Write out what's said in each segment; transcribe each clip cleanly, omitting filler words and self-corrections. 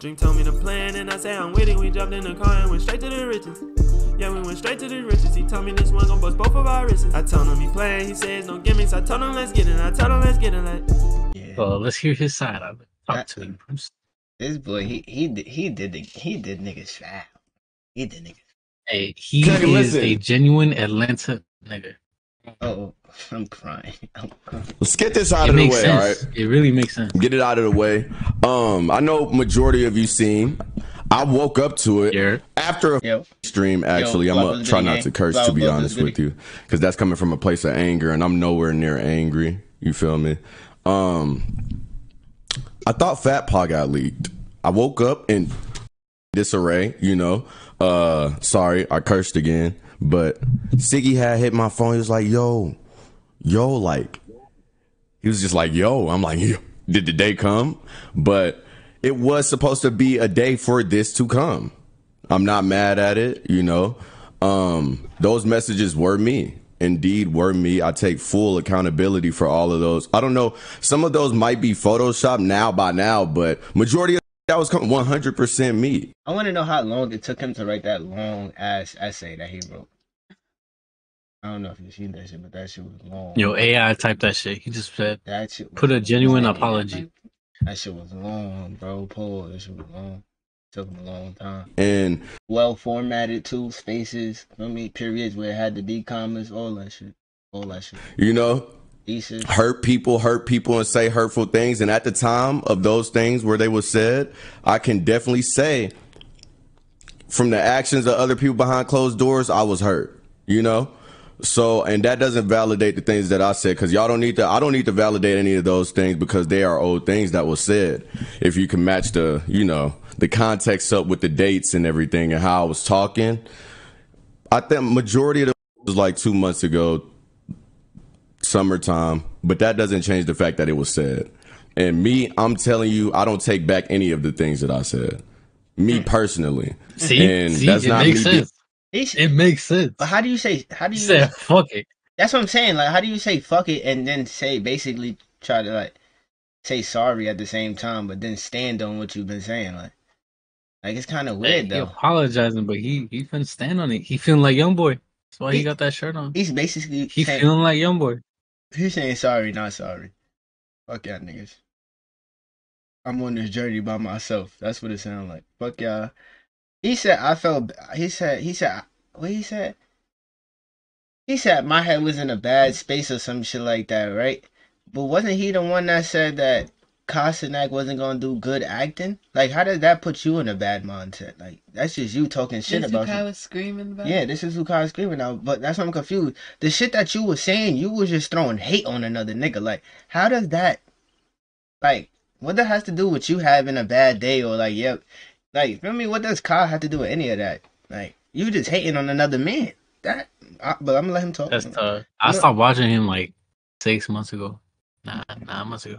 Dream told me the plan and I said I'm with it. We jumped in the car and went straight to the riches. Yeah, we went straight to the riches. He told me this one gon' bust both of our wrists. I told him he playing, he says no gimmicks. I told him let's get it, I told him let's get it. Like, yeah. Well, let's hear his side of it. Talk to him, Bruce. This boy, he did niggas foul. He did niggas. Hey, he is a genuine Atlanta nigga. Oh, I'm crying. Let's get this out of the way, all right? It really makes sense. Get it out of the way. I know majority of you seen. I woke up to it after a stream, actually. I'm going to try not to curse, to be honest with you, because that's coming from a place of anger, and I'm nowhere near angry. You feel me? I thought Fat Paw got leaked. I woke up in disarray, you know. Sorry, I cursed again. But Siggy had hit my phone. He was like, yo, like, he was just like, yo. I'm like, yo, did the day come? But it was supposed to be a day for this to come. I'm not mad at it, you know. Those messages were me. Indeed were me. I take full accountability for all of those. I don't know. Some of those might be Photoshopped by now, but majority of that was 100% me. I want to know how long it took him to write that long ass essay that he wrote. I don't know if you've seen that shit, but that shit was long. Yo, AI typed that shit. He just said, that shit put a genuine apology. That shit was long, bro. Paul, that shit was long. It took him a long time. And well formatted too, spaces, I mean, periods where it had to be commas, all that shit. All that shit. You know? Hurt people and say hurtful things, and at the time of those things where they were said, I can definitely say from the actions of other people behind closed doors, I was hurt, you know. So, and that doesn't validate the things that I said, because y'all don't need to, I don't need to validate any of those things, because they are old things that were said. If you can match the, you know, the context up with the dates and everything and how I was talking, I think majority of the was like 2 months ago, summertime, but that doesn't change the fact that it was said. And me, I'm telling you, I don't take back any of the things that I said. Me personally. See, that's not me. It makes sense. But how do you say? How do you say fuck it? That's what I'm saying. Like, how do you say fuck it and then say, basically try to like say sorry at the same time, but then stand on what you've been saying? Like it's kind of weird though. He apologizing, but he finna stand on it. He feeling like Youngboy. That's why he got that shirt on. He's basically feeling like Youngboy. He's saying sorry, not sorry. Fuck y'all niggas. I'm on this journey by myself. That's what it sounds like. Fuck y'all. He said I felt. He said. What he said? He said my head was in a bad space or some shit like that, right? But wasn't he the one that said that KAICENAT wasn't gonna do good acting? Like, how does that put you in a bad mindset? Like, that's just you talking shit about. This is who Kai was screaming about. Yeah, this is who Kai was screaming about. But that's why I'm confused. The shit that you were saying, you was just throwing hate on another nigga. Like, how does that? Like, what that has to do with you having a bad day or like, yep, like, feel me? What does Kai have to do with any of that? Like, you just hating on another man. That, but I'm gonna let him talk. That's tough. I stopped watching him like 6 months ago. Nah, 9 months ago.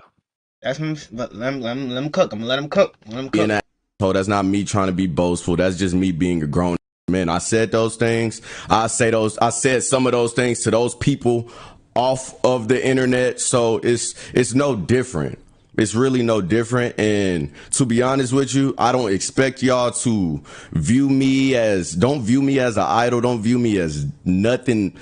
That's him, but let him cook. I'm gonna let him cook. Let him cook. That's not me trying to be boastful. That's just me being a grown man. I said those things. I said some of those things to those people off of the internet. So it's no different. It's really no different. And to be honest with you, I don't expect y'all to view me as, don't view me as an idol. Don't view me as nothing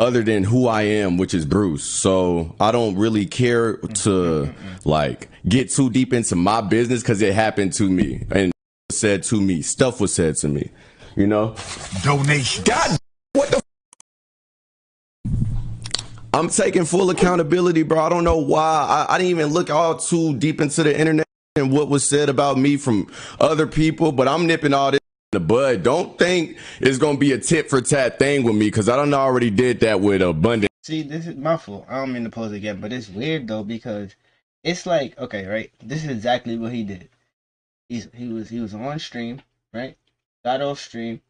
other than who I am, which is Bruce. So I don't really care to like get too deep into my business, because it happened to me and said to me, stuff was said to me, you know. Donation. God, what the I'm taking full accountability, bro. I don't know why I didn't even look all too deep into the internet and what was said about me from other people, but I'm nipping all this in the bud. Don't think it's gonna be a tit for tat thing with me, because I don't know, I already did that with Abundant. See, this is my fault. I don't mean to pose again, but it's weird though, because it's like, okay, right, this is exactly what he did. He was on stream, right, got off stream,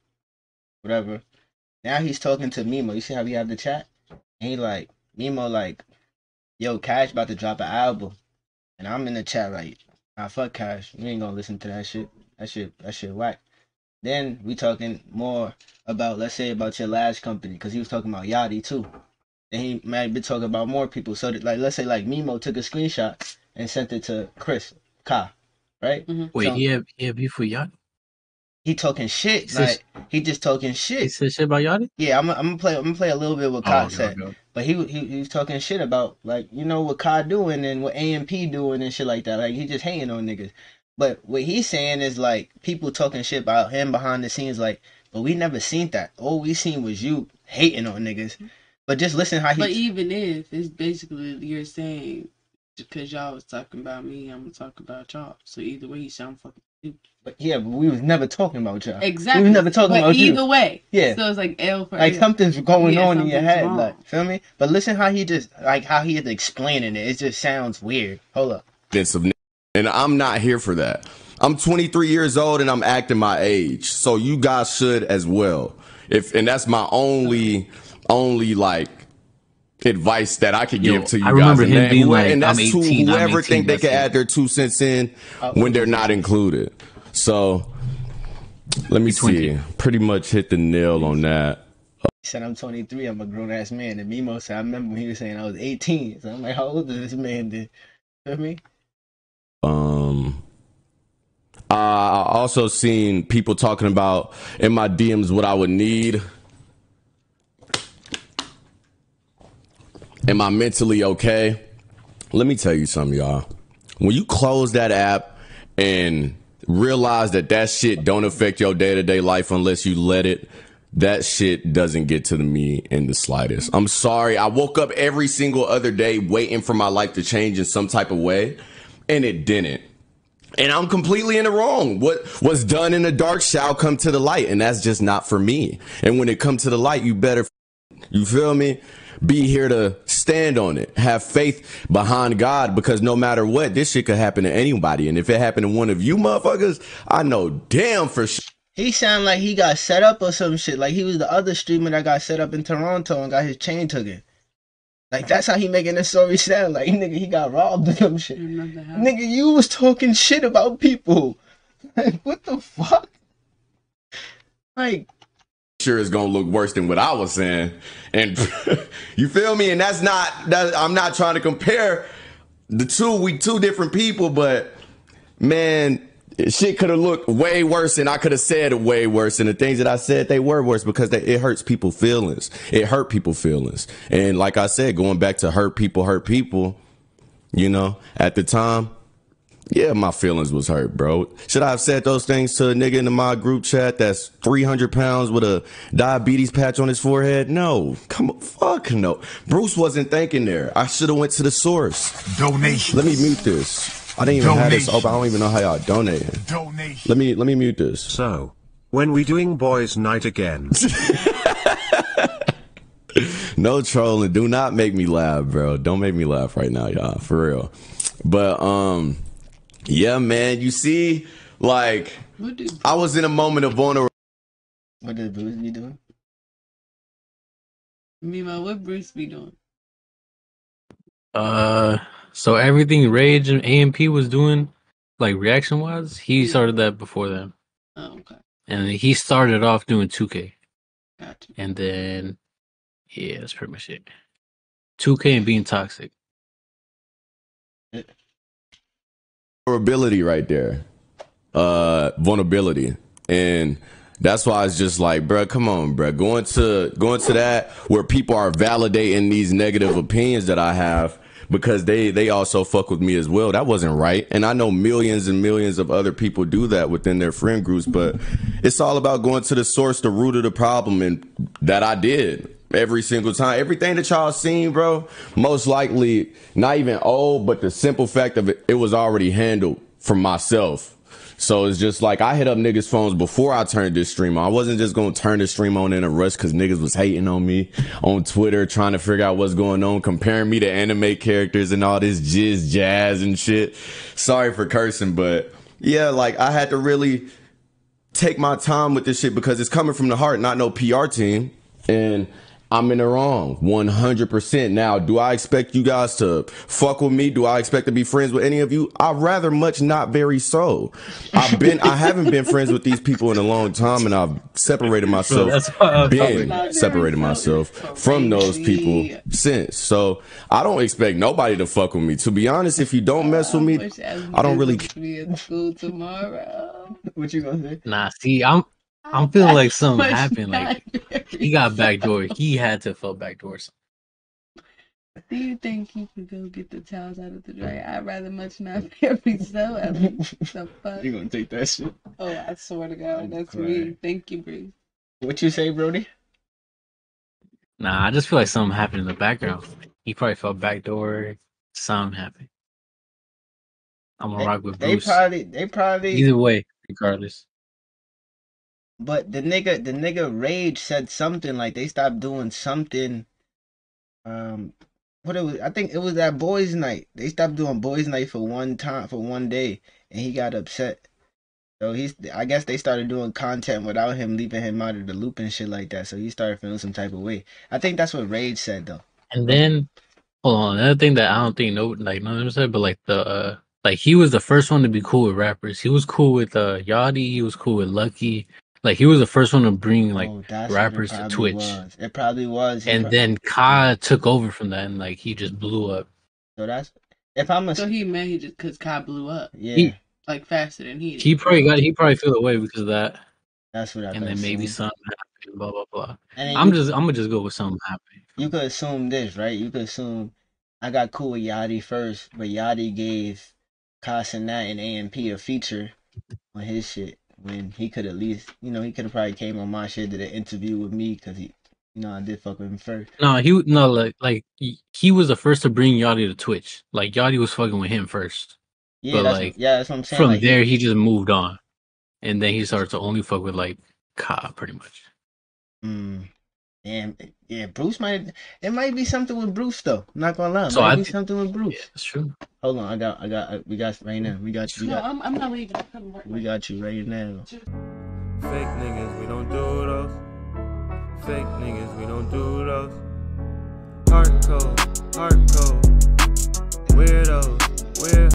whatever. Now he's talking to Mimo. You see how we have the chat, and he like, Mimo like, yo, Cash about to drop an album, and I'm in the chat like, nah, fuck Cash, we ain't gonna listen to that shit. That shit whack. Then we talking more about, let's say, about your last company, because he was talking about Yachty too. And he might be talking about more people. So that, like, let's say like Mimo took a screenshot and sent it to Chris Ka, right? Mm-hmm. Wait, so, he had beef with Yachty? He talking shit. He just talking shit. He said shit about Yachty? Yeah, I'm gonna play a little bit what Kai said. No. But he was talking shit about, like, you know, what Kai doing and what AMP doing and shit like that. Like, he just hating on niggas. But what he's saying is, like, people talking shit about him behind the scenes, like, but we never seen that. All we seen was you hating on niggas. But just listen how he... But even if, it's basically you're saying, because y'all was talking about me, I'm gonna talk about y'all. So either way, he sound fucking stupid. But yeah, but we was never talking about y'all. Exactly. We was never talking about you. But either way. Yeah. So it's like L for L. Like something's going on in your head. Wrong. Like, feel me? But listen how he just, like, how he is explaining it. It just sounds weird. Hold up. And I'm not here for that. I'm 23 years old and I'm acting my age. So you guys should as well. And that's my only like advice that I could give to you guys. I remember him being like, and that's to whoever think they can add their 2 cents in when they're not included. So let me see. Pretty much hit the nail on that. He said, I'm 23. I'm a grown ass man. And Mimo said, I remember when he was saying I was 18. So I'm like, how old is this man then? You know what I mean? I also seen people talking about in my DMs what I would need. Am I mentally okay? Let me tell you something, y'all. When you close that app and realize that shit don't affect your day-to-day life unless you let it, that shit doesn't get to me in the slightest. I'm sorry. I woke up every single other day waiting for my life to change in some type of way, and it didn't. And I'm completely in the wrong. What's done in the dark shall come to the light, and that's just not for me. And when it comes to the light, you better, you feel me? Be here to stand on it. Have faith behind God, because no matter what, this shit could happen to anybody. And if it happened to one of you motherfuckers, I know damn for sure. He sound like he got set up or some shit. Like he was the other streamer that got set up in Toronto and got his chain taken. Like that's how he making this story sound. Like nigga, he got robbed of some shit. Nigga, you was talking shit about people. Like what the fuck? Like. Sure is gonna look worse than what I was saying, and you feel me? And that's not that I'm not trying to compare the two. We two different people, but man, shit could have looked way worse, and I could have said it way worse. And the things that I said, they were worse because it hurts people's feelings. It hurt people's feelings, and like I said, going back to hurt people. You know, at the time. Yeah, my feelings was hurt, bro. Should I have said those things to a nigga in my group chat that's 300 pounds with a diabetes patch on his forehead? No. Come on. Fuck no. Bruce wasn't thinking there. I should have went to the source. Donations. Let me mute this. I didn't even have this open. I don't even know how y'all donated. Donations. Let me mute this. So, when we doing boys night again? No trolling. Do not make me laugh, bro. Don't make me laugh right now, y'all. For real. But, yeah, man, you see, like, I was in a moment of vulnerability. What did Bruce be doing? Mimo, what Bruce be doing? So everything Rage and AMP was doing, like, reaction-wise, he started that before them. Oh, okay. And he started off doing 2K. Gotcha. And then, yeah, that's pretty much it. 2K and being toxic. Vulnerability right there, vulnerability, and that's why it's just like, bro, come on, bro, going to that where people are validating these negative opinions that I have because they also fuck with me as well. That wasn't right, and I know millions and millions of other people do that within their friend groups, but it's all about going to the source, the root of the problem, and that I did. Every single time, everything that y'all seen, bro, most likely not even old, but the simple fact of it was already handled from myself. So it's just like I hit up niggas' phones before I turned this stream on. I wasn't just going to turn the stream on in a rush because niggas was hating on me on Twitter, trying to figure out what's going on, comparing me to anime characters and all this jizz jazz and shit. Sorry for cursing, but yeah, like I had to really take my time with this shit because it's coming from the heart, not no PR team. And I'm in the wrong 100%. Now, do I expect you guys to fuck with me? Do I expect to be friends with any of you? I'd rather much not very so. I haven't been friends with these people in a long time, and I've separated myself, from those people since. So I don't expect nobody to fuck with me. To be honest, if you don't mess with me, I don't really be in school tomorrow. What you gonna say? Nah, see, I'm feeling like something happened. Like he got backdoor. He had to feel backdoors. Do you think he could go get the towels out of the dryer? I'd rather much not be so. I mean, the fuck? You gonna take that shit? Oh, I swear to God, that's me. Thank you, Bruce. What you say, Brody? Nah, I just feel like something happened in the background. He probably felt backdoor. Something happened. I'm gonna rock with Bruce. They probably. Either way, regardless. But the nigga Rage said something like they stopped doing something. What it was? I think it was that boys' night. They stopped doing boys' night for one day, and he got upset. So I guess they started doing content without him, leaving him out of the loop and shit like that. So he started feeling some type of way. I think that's what Rage said though. And then, hold on, another thing that I don't think none of them said, but like he was the first one to be cool with rappers. He was cool with Yachty. He was cool with Lucky. Like, he was the first one to bring, like, rappers to Twitch. It probably was. And then Kai took over from that, and, like, he just blew up. So that's... So he managed it because Kai blew up. Yeah. Like, faster than he did. He probably feel away because of that. That's what I think. And then maybe something happened, blah, blah, blah. I'm going to just go with something happening. You could assume this, right? You could assume I got cool with Yachty first, but Yachty gave KAICENAT and AMP a feature on his shit. When he could at least, he could have probably came on my shit, did an interview with me, because he, I did fuck with him first. He was the first to bring Yachty to Twitch. Like, Yachty was fucking with him first. Yeah, but that's what I'm saying. From there, he just moved on. And then he starts to only fuck with, like, Ka, pretty much. Damn. Yeah, Bruce might... It might be something with Bruce, though. I'm not gonna lie. Something with Bruce. Yeah, that's true. Hold on, we got you right now. I'm not leaving. We got you right now. Fake niggas, we don't do those. Fake niggas, we don't do those. Hardcore, hardcore.